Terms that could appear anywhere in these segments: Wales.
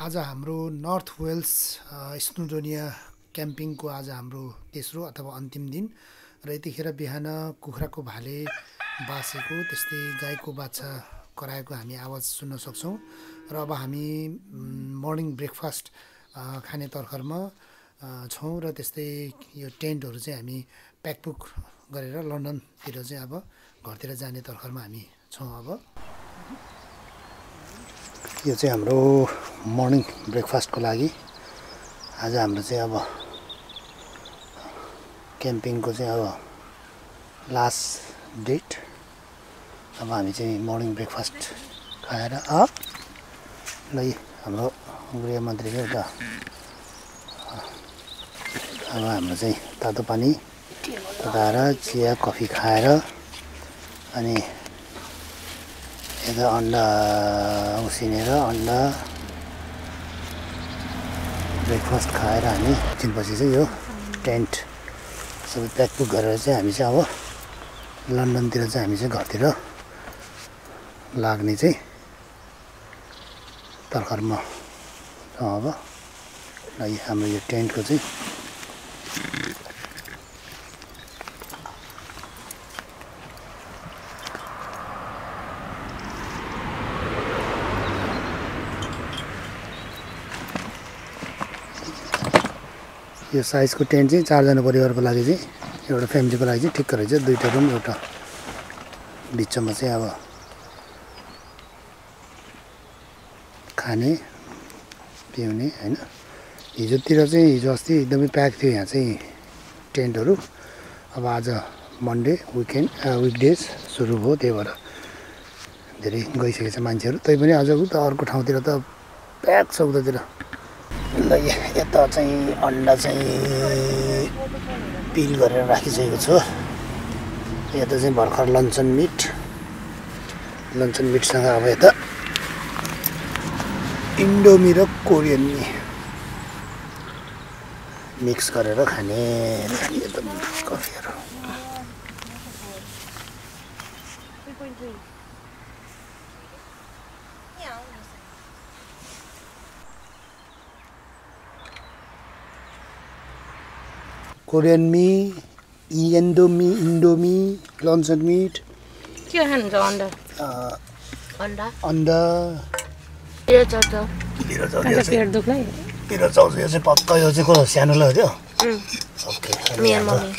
आज हाम्रो north Wales Snowdonia क्याम्पिङको आज हाम्रो तेस्रो अथवा अन्तिम दिन र यतिखेर बिहान कुखुराको भाले बासेको त्यस्तै गाईको बाछा कराएको हामी आवाज सुन्न सक्छौं र अब हामी मर्निङ ब्रेकफास्ट खाने तर्खरमा छौं र त्यस्तै यो टेन्टहरु चाहिँ हामी प्याकपुक गरेर लन्डन तिर चाहिँ अब घरतिर जाने तर्खरमा हामी छौं। अब यो चाहिँ हाम्रो मर्निङ ब्रेकफास्टको लागि आज हाम्रो चाहिँ अब क्याम्पिङको चाहिँ अब लास्ट डेट। अब हामी चाहिँ मर्निङ ब्रेकफास्ट खाएर लाई हाम्रो गृहमन्त्रीको एउटा अब हाम्रो चाहिँ तातो पानी तताएर चिया कफी खाएर अनि यता अन्डा उसिनेर अन्डा ब्रेकफास्ट खाएर हामी एकछिन पछि चाहिँ यो टेन्ट सबै प्याकपुक गरेर चाहिँ हामी चाहिँ अब लन्डनतिर चाहिँ हामी चाहिँ घरतिर लाग्ने चाहिँ तर्खरमा छौँ। अब हाम्रो यो टेन्टको चाहिँ यो साइजको टेन्ट चाहिँ चारजना परिवारको लागि चाहिँ एउटा फ्यामिलीको लागि चाहिँ ठिक्क रहेछ। दुईटा रुम एउटा बिचमा चाहिँ अब खाने पिउने हैन। हिजोतिर चाहिँ हिजो अस्ति एकदमै प्याक थियो यहाँ चाहिँ टेन्टहरु। अब आज मन्डे विकेन्ड विकडेज सुरु भयो त्यही भएर धेरै गइसकेको छ मान्छेहरु। तै पनि आज उता अर्को ठाउँतिर त प्याक छ उतातिर। यता चाहिँ अन्डा चाहिँ पिल गरेर राखिसकेको छु। यता चाहिँ भर्खर लन्चन मिटसँग अब यता इन्डोमी र कोरियन मिक्स गरेर खाने एकदम कफीहरु। Korean mee, Indomie, luncheon meat. Your hands on the onda. Onda. Piro chao. Yeh se pakka yeh se ko channel hai jo. Okay. Me and mommy.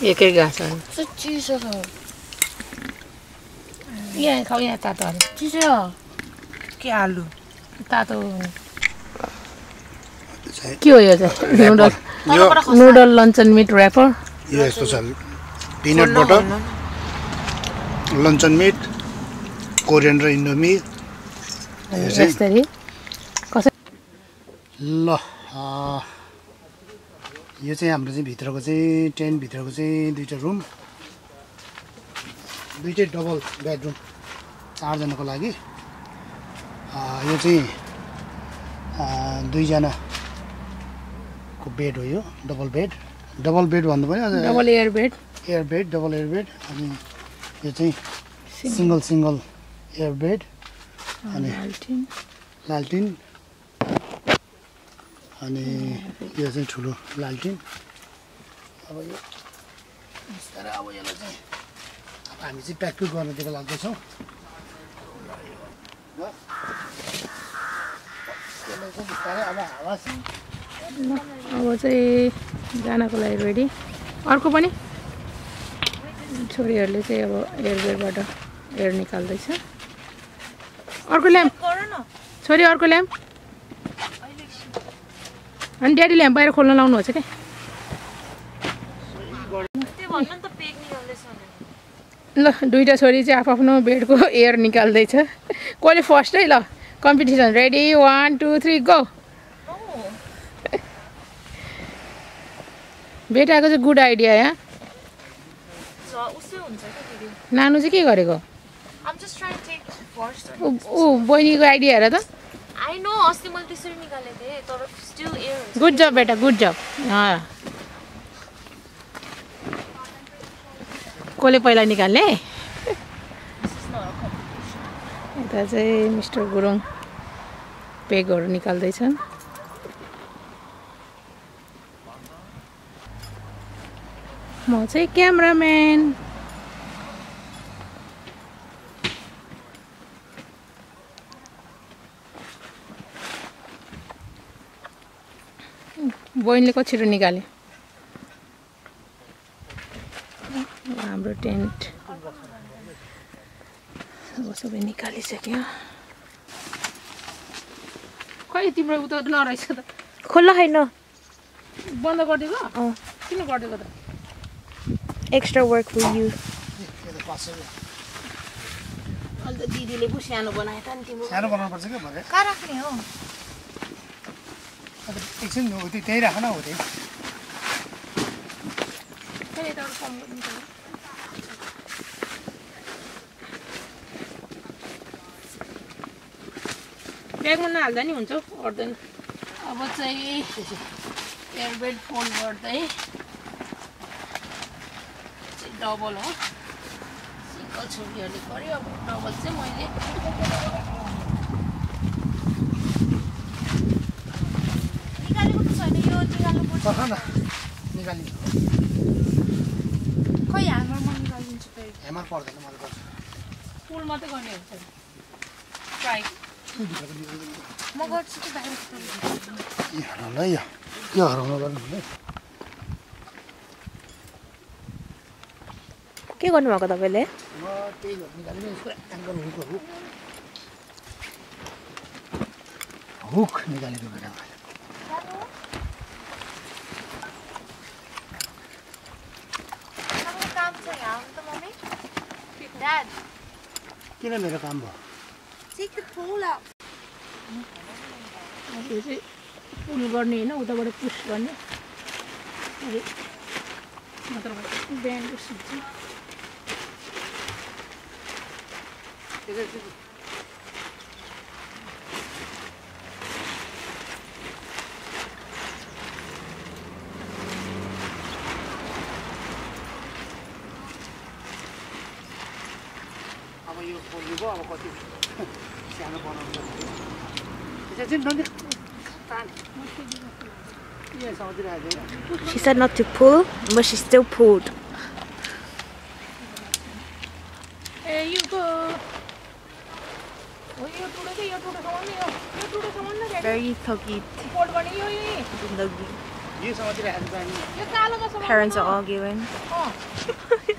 Yeh kya gasa? So cheese ho. Yeh khao yeh tato. Cheese ho. Kya aloo? Tato. Kya yeh se? Noodle luncheon meat wrapper. Yes, special. Peanut butter, luncheon meat, coriander indomie. Yes, sir. ल यो चाहिँ हाम्रो चाहिँ भित्रको चाहिँ tent भित्रको चाहिँ दुईटा रुम, दुईटा डबल बेडरुम चारजनाको लागि। यो चाहिँ दुईजना बेड हो। यो डबल बेड भन्नु पर्यो। डबल एयर बेड अनि यो चाहिँ सिंगल एयर बेड अनि लालटिन अनि यो चाहिँ ठुलो लालटिन। अब यो बिस्तारै अब यसलाई चाहिँ अब हामी चाहिँ प्याकपुक गर्नतिर लाग्दैछौँ। अब हावा अब चाहिँ जानको लागि रेडी। अर्को पनि छोरीहरुले चाहिँ अब एयरबेडबाट एयर निकाल्दै छ। अर्को ल्याम्प छोरी, अर्को ल्याम्प अनि ड्याडी ल्याम्प बाहिर खोल्न लाउनु हुन्छ के ल। दुईटा छोरी चाहिँ आफ्नो बेडको एयर निकाल्दै छ। कसले फर्स्ट है? ल कम्पिटिसन रेडी 1 2 3 गो। बेटा को गुड आइडिया यहाँ नानु के गरेको? ओ बहिनीको आइडिया हेर त। गुड जब बेटा, गुड जब। कसले पहिला निकाल्ने? यता चाहिँ मिस्टर गुरुङ पेगहरु निकाल्दै छन् म चाहिँ क्यामेराम्यान बहिनीले कछिरो निकाले हाम्रो टेन्ट सबै निकालिसक्यो खै तिम्रो उता नरहेछ त खोल्ला हैन बन्द गर्दिगो किन गर्दिगो त एक्स्ट्रा वर्क फर यु अलि त दिदीले पु सानो बनाए त नि तिम्रो सानो बनाउनु पर्छ के भने का राख्ने हो अब एकछिन उति त्यही राख्न हो त्यही त्यही त कम गर्दिन बैग में हाल्दा नि हुन्छ गर्दैन अब चाहिँ एयरबेड फोल्ड गर्दै डबल हो सिंगल छोरीहरुले गरे अब डबल चाहिँ मैले निकालेको त छैन यो निकाल्नु पर्छ न निकाल्नु खै हाम्रो म निकाल्दिन्छु फेरि हेमर पर्दैन मलाई गर्छ फुल मात्रै गर्ने हुन्छ ट्राई मगर्छ त बाहिर यो हराउन यो यो हराउन गर्नु के गर्नु भएको तपाईले म त्यही गर्नु निकाल्नु यसको एंगल हुक हो हुक निकालिदिनु होला हाम्रो काम छ यहाँ त मम्मी ड्याड किन मेरो काम भयो Take the pole out. This is pull करने ना उधर बड़े push करने. अरे मतलब bend उसी चीज़. इधर इधर. अब ये पुल भी अब कौन सानो बनाउँछ त्यसैले नन्द तान यो सजिरहेको छ she said not to pull but she still pulled ए यो को ओ यो टुडे सम्म न very foggy बोर्ड बन्यो यो जिन्दगी यो सजिरहेको छ यो कालोमा सबै parents are all given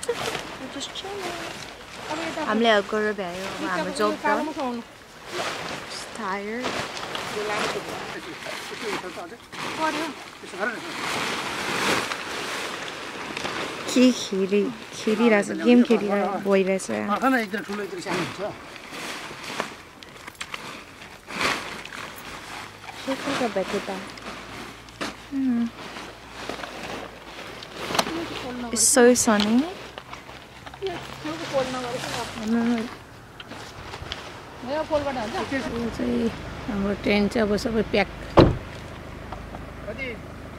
just chill I'm like a girl, I'm a job girl. She's tired. Kiri has a game, Kiri has a boy. That's it. She's like a better. It's so sunny. हाम्रो train चाहिँ अब सबै pack कति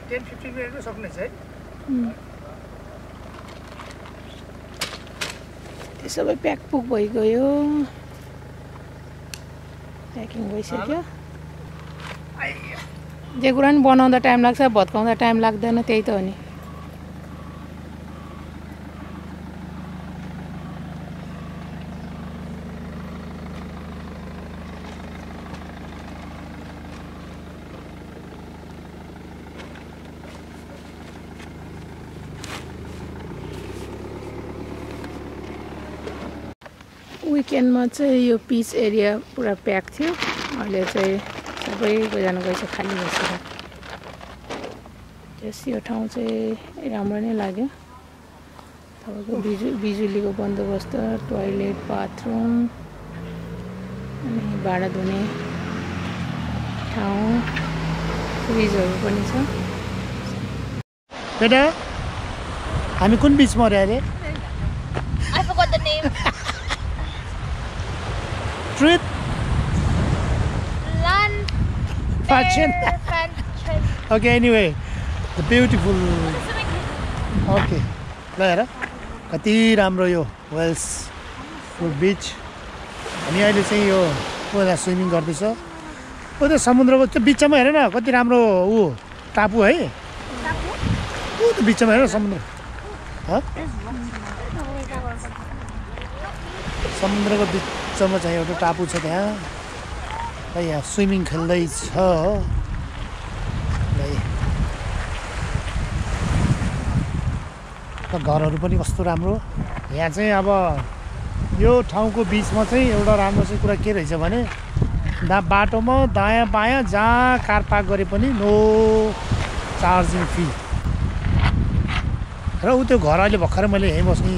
10-15 मिनेटमा सक्ने छ है त्यो सबै प्याक पुग भइगयो प्याकिङ भइसक्यो जे कुरा नि बनाउँदा टाइम लाग्छ भत्काउँदा टाइम लाग्दैन त्यही त हो नि Weekend ma chahi yo beach area pura pack thiyo. Aile chahi sabai bajana gaisa khali bhayo. Yes yo ठाउँ चाहिँ राम्रो नै लाग्यो. तपाईको बिजुलीको बन्दोबस्त, टोयलेट, बाथरुम अनि भाँडा धुने ठाउँ फ्रिजहरु पनि छ. बेटा हामी कुन बीचमा रहे रे? I forgot the name. Street land fashion. Okay, anyway, the beautiful. Okay, Lara, kati ramro yo Wales beach. Ani aile chahi yo pola swimming gardecha. उते समुद्रको त्यो बीचमा हेर न कति राम्रो उ टापु है टापु उ त्यो बीचमा हेर समुद्र ह समुद्रको बीचमा चाहिँ एउटा टापु छ त्यहाँ है यहाँ स्विमिङ खेल्दै छ है घरहरु पनि कस्तो राम्रो यहाँ चाहिँ अब यो ठाउँको बीचमा चाहिँ एउटा राम्रो चाहिँ कुरा के रहेछ भने दा बाटोमा दायाँ बायाँ जहाँ कार पार्क गरे पनि नो चार्जिङ फी र उ त्यो घर अहिले भर्खरै मैले यहीँ बस्ने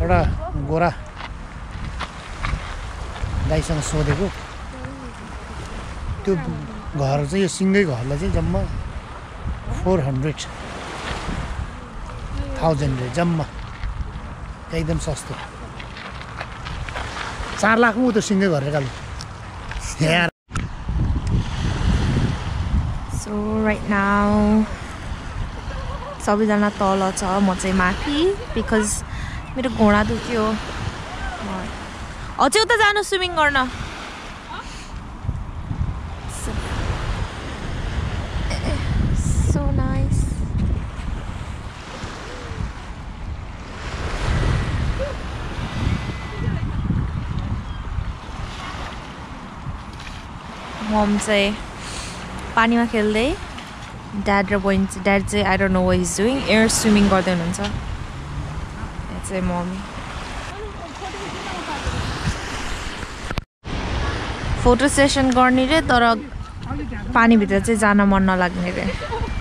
एउटा गोरा दाइसँग सोधेको त्यो घर चाहिँ यो सिङ्गै घरलाई चाहिँ जम्मा 400,000 रे जम्मा एकदम सस्तो 4 लाखमा उ त्यो सिङ्गै घर रे कालो Yeah. So right now, सबैजना तल छ म चाहिँ माथि because मेरो घोडा दुख्यो अझै उता जानु स्विमिङ गर्न So nice. Mom say पानीमा खेल्दै dad र boy dad say I don't know what he's doing air swimming गर्दै हुनुहुन्छ That's a mom photo session गर्ने रे तर पानी भित्र चाहिँ जान मन नलाग्ने रे